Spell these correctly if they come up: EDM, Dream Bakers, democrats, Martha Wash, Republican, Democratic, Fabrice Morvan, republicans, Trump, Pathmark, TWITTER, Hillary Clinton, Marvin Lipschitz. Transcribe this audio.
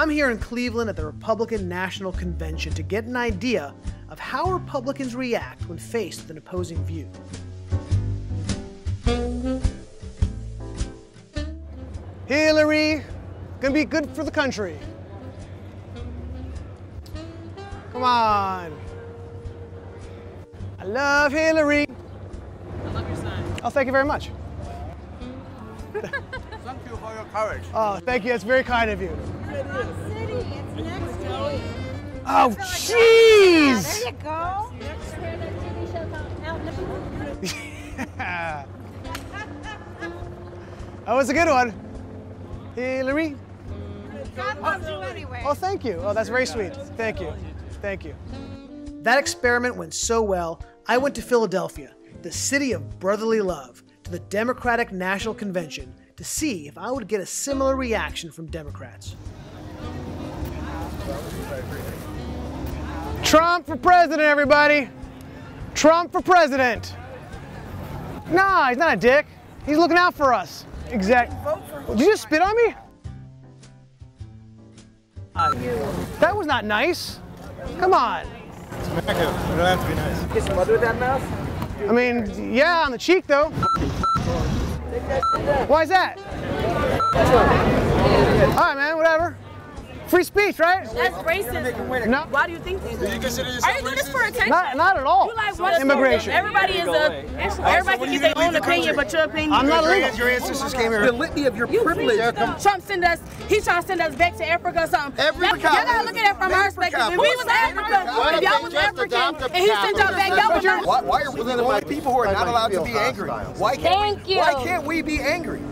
I'm here in Cleveland at the Republican National Convention to get an idea of how Republicans react when faced with an opposing view. Hillary, gonna be good for the country. Come on. I love Hillary. I love your sign. Oh, thank you very much. Thank you for your courage. Oh, thank you. That's very kind of you. City. It's next to me. Oh, jeez! Like, oh, there you go. Next TV show out in the yeah. That was a good one. Hillary. God loves you anyway. Oh, thank you. Oh, that's very sweet. Thank you. Thank you. That experiment went so well, I went to Philadelphia, the city of brotherly love, to the Democratic National Convention to see if I would get a similar reaction from Democrats. Trump for president, everybody. Trump for president. Nah, he's not a dick. He's looking out for us. Exactly. Did you just spit on me? That was not nice. Come on. It's America. We don't have to be nice. Kiss mother with that mouth? I mean, yeah, on the cheek though. Why is that? All right, man, whatever. Free speech, right? That's racism. No. Why do you think this? Are you doing this for attention? Not at all. You like what? Immigration. Everybody is everybody can give their own opinion, but your opinion. I'm not illegal. Your ancestors came here. The litany of your privilege. Trump sent us. He's trying to send us back to Africa or something. Y'all gotta look at it from our perspective. When we was Africa, if y'all was African, and he sent y'all back, y'all would. Why are we the only people who are not allowed to be angry? Why can't we be angry?